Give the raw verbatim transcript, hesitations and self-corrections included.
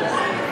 Grazie.